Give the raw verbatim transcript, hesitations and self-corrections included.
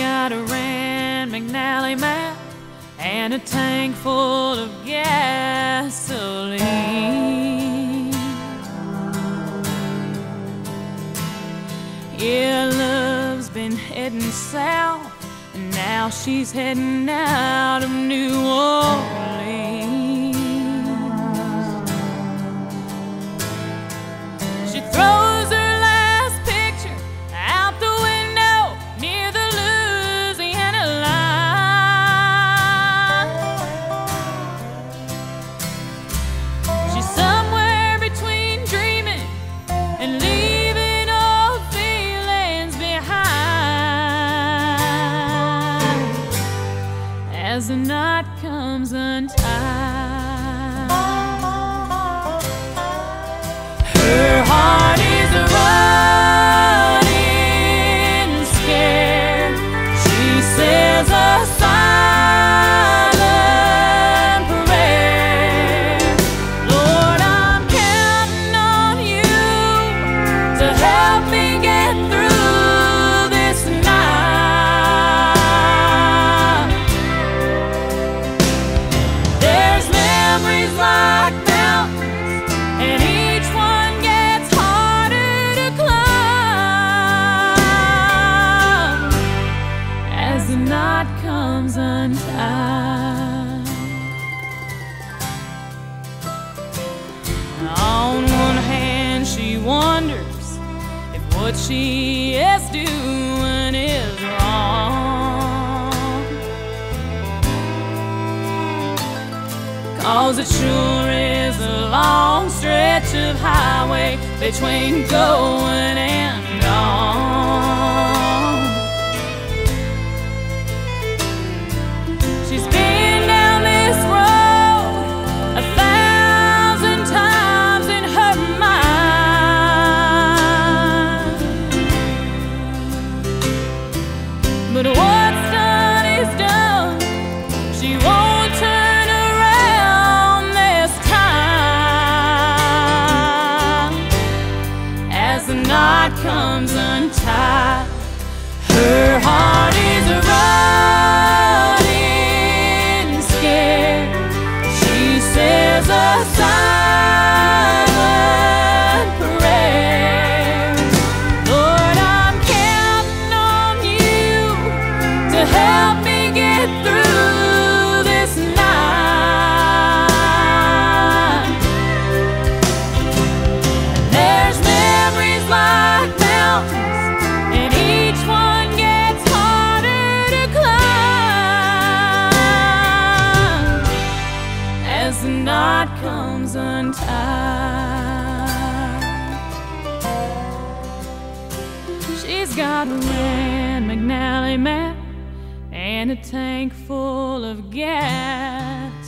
got a Rand McNally map and a tank full of gasoline. Yeah, love's been heading south, and now she's heading out of New Orleans. She throws as the knot comes untied. Her heart is running scared. She says a silent prayer. Lord, I'm counting on you to help me get through untied. On one hand, she wonders if what she is doing is wrong, 'cause it sure is a long stretch of highway between going and gone. But what's done is done. She won't turn around this time. As the knot comes untied, her heart is running scared. She says a silent prayer. Help me get through this night. There's memories like mountains, and each one gets harder to climb as the knot comes untied. She's got a Rand McNally map and a tank full of gas.